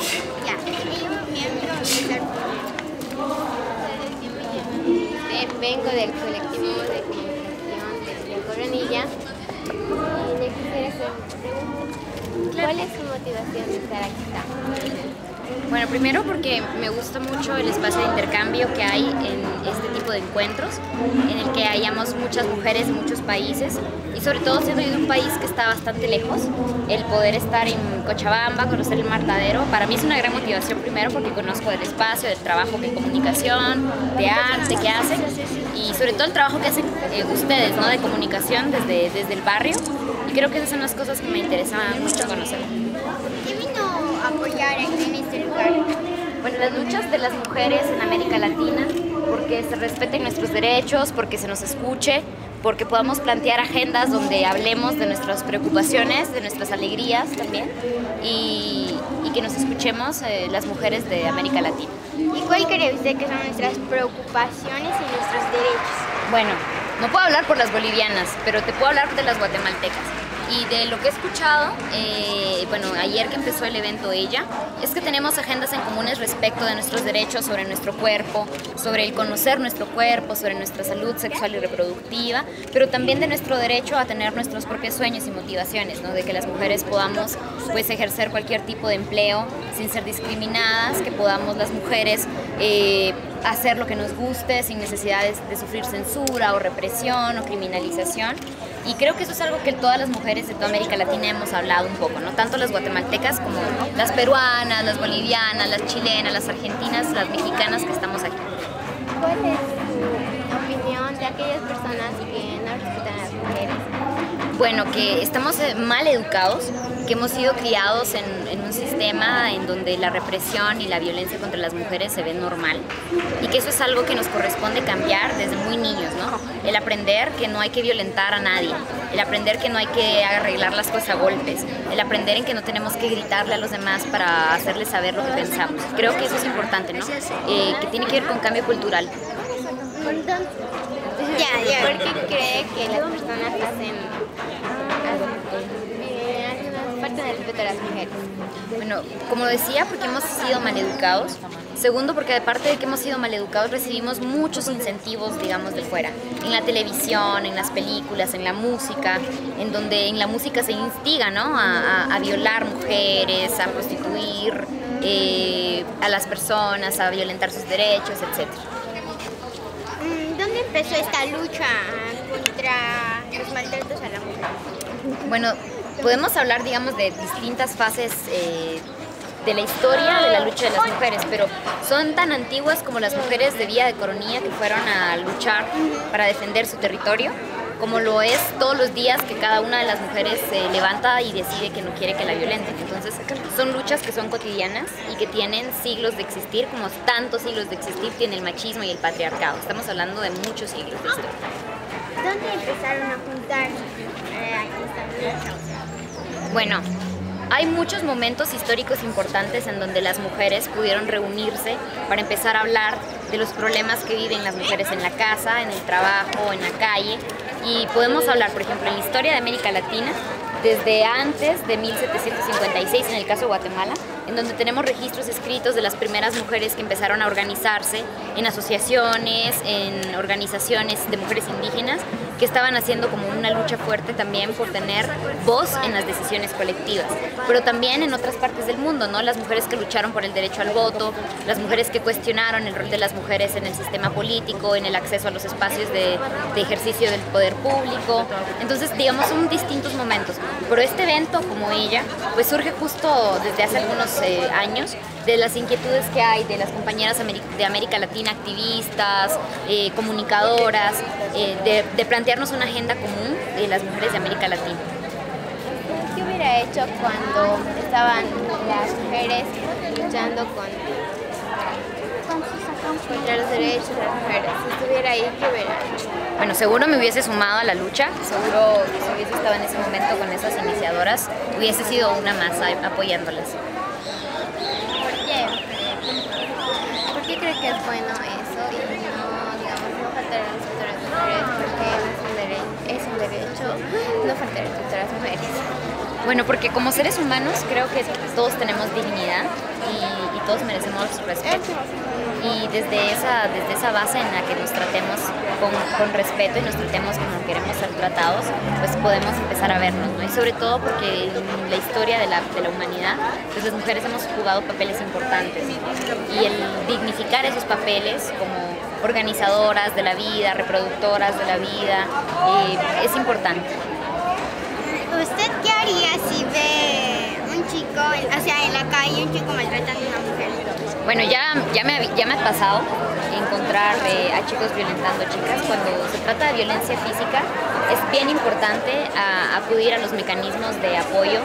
Ya, ellos me han ido a organizar por él. Vengo del colectivo de comunicación de Coronilla. Y le quisiera hacer preguntas. ¿Cuál es su motivación de estar aquí? Bueno, primero porque me gusta mucho el espacio de intercambio que hay en este tipo de encuentros, en el que hayamos muchas mujeres de muchos países, y sobre todo siendo de un país que está bastante lejos, el poder estar en Cochabamba, conocer el Martadero, para mí es una gran motivación, primero porque conozco el espacio, del trabajo de comunicación, de arte que hacen, y sobre todo el trabajo que hacen ustedes, ¿no?, de comunicación desde el barrio, y creo que esas son las cosas que me interesaban mucho conocer. ¿Qué vino a apoyar en este lugar? Bueno, las luchas de las mujeres en América Latina, porque se respeten nuestros derechos, porque se nos escuche, porque podamos plantear agendas donde hablemos de nuestras preocupaciones, de nuestras alegrías también, y que nos escuchemos las mujeres de América Latina. ¿Y cuál cree usted que son nuestras preocupaciones y nuestros derechos? Bueno, no puedo hablar por las bolivianas, pero te puedo hablar de las guatemaltecas. Y de lo que he escuchado, bueno, ayer que empezó el evento ella, es que tenemos agendas en comunes respecto de nuestros derechos sobre nuestro cuerpo, sobre el conocer nuestro cuerpo, sobre nuestra salud sexual y reproductiva, pero también de nuestro derecho a tener nuestros propios sueños y motivaciones, ¿no? De que las mujeres podamos, pues, ejercer cualquier tipo de empleo sin ser discriminadas, que podamos las mujeres hacer lo que nos guste sin necesidad de sufrir censura o represión o criminalización. Y creo que eso es algo que todas las mujeres de toda América Latina hemos hablado un poco, ¿no? Tanto las guatemaltecas como las peruanas, las bolivianas, las chilenas, las argentinas, las mexicanas que estamos aquí. ¿Cuál es tu opinión de aquellas personas que no respetan a las mujeres? Bueno, que estamos mal educados, que hemos sido criados en un sistema en donde la represión y la violencia contra las mujeres se ven normal, y que eso es algo que nos corresponde cambiar desde muy niños, ¿no? El aprender que no hay que violentar a nadie, el aprender que no hay que arreglar las cosas a golpes, el aprender en que no tenemos que gritarle a los demás para hacerles saber lo que pensamos. Creo que eso es importante, ¿no? Que tiene que ver con cambio cultural. Ya, ¿por qué cree que las personas hacen de las mujeres? Bueno, como decía, porque hemos sido maleducados. Segundo, porque aparte de que hemos sido maleducados, recibimos muchos incentivos, digamos, de fuera. En la televisión, en las películas, en la música, en donde en la música se instiga, ¿no?, a violar mujeres, a prostituir a las personas, a violentar sus derechos, etc. ¿Dónde empezó esta lucha contra los maltratos a la mujer? Bueno, podemos hablar, digamos, de distintas fases de la historia de la lucha de las mujeres, pero son tan antiguas como las mujeres de Villa de Coronilla que fueron a luchar para defender su territorio, como lo es todos los días que cada una de las mujeres se levanta y decide que no quiere que la violenten. Entonces, son luchas que son cotidianas y que tienen siglos de existir, como tantos siglos de existir tiene el machismo y el patriarcado. Estamos hablando de muchos siglos de historia. ¿Dónde empezaron a juntar estas luchas? Bueno, hay muchos momentos históricos importantes en donde las mujeres pudieron reunirse para empezar a hablar de los problemas que viven las mujeres en la casa, en el trabajo, en la calle. Y podemos hablar, por ejemplo, en la historia de América Latina, desde antes de 1756, en el caso de Guatemala, en donde tenemos registros escritos de las primeras mujeres que empezaron a organizarse en asociaciones, en organizaciones de mujeres indígenas, que estaban haciendo como una lucha fuerte también por tener voz en las decisiones colectivas. Pero también en otras partes del mundo, ¿no? Las mujeres que lucharon por el derecho al voto, las mujeres que cuestionaron el rol de las mujeres en el sistema político, en el acceso a los espacios de ejercicio del poder público. Entonces, digamos, son distintos momentos. Pero este evento, como ella, pues surge justo desde hace algunos años, de las inquietudes que hay de las compañeras de América Latina, activistas, comunicadoras, de plantearnos una agenda común de las mujeres de América Latina. ¿Qué hubiera hecho cuando estaban las mujeres luchando contra los derechos de las mujeres? Si estuviera ahí, ¿qué hubiera hecho? Bueno, seguro me hubiese sumado a la lucha, seguro que si hubiese estado en ese momento con esas iniciadoras, hubiese sido una más apoyándolas. ¿Por qué cree que es bueno eso y no, digamos, no faltar a las otras mujeres? Porque es un derecho no faltar a las otras mujeres. Bueno, porque como seres humanos creo que todos tenemos dignidad y todos merecemos respeto. Y desde esa base en la que nos tratemos con respeto y nos tratemos como queremos ser tratados, pues podemos empezar a vernos, ¿no? Y sobre todo porque en la historia de la humanidad, pues las mujeres hemos jugado papeles importantes. Y el dignificar esos papeles como organizadoras de la vida, reproductoras de la vida, es importante. ¿Usted qué haría si ve un chico, o sea, en la calle, un chico maltratando a una mujer? Bueno, ya me ha pasado encontrar a chicos violentando a chicas. Cuando se trata de violencia física, es bien importante acudir a los mecanismos de apoyo,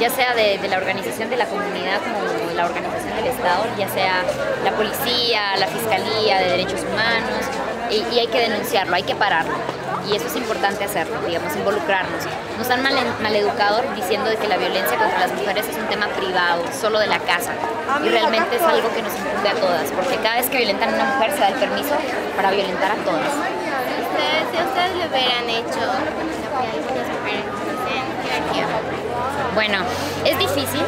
ya sea de la organización de la comunidad como la organización del Estado, ya sea la policía, la fiscalía de derechos humanos, y hay que denunciarlo, hay que pararlo. Y eso es importante hacerlo, digamos, involucrarnos. Nos han maleducado diciendo de que la violencia contra las mujeres es un tema privado, solo de la casa. Y realmente es algo que nos incumbe a todas, porque cada vez que violentan a una mujer se da el permiso para violentar a todas. ¿Ustedes lo hubieran hecho? Bueno, es difícil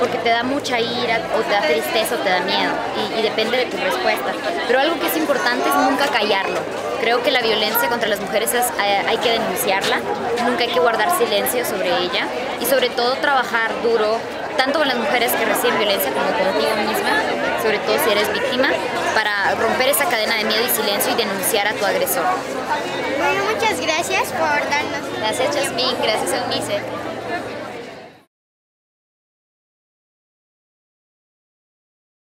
porque te da mucha ira, o te da tristeza, o te da miedo, y depende de tu respuesta. Pero algo que es importante es nunca callarlo. Creo que la violencia contra las mujeres hay que denunciarla, nunca hay que guardar silencio sobre ella, y sobre todo trabajar duro, tanto con las mujeres que reciben violencia como contigo misma, sobre todo si eres víctima, para romper esa cadena de miedo y silencio y denunciar a tu agresor. Bueno, muchas gracias por darnos. Gracias, Jasmine. Gracias, Eunice.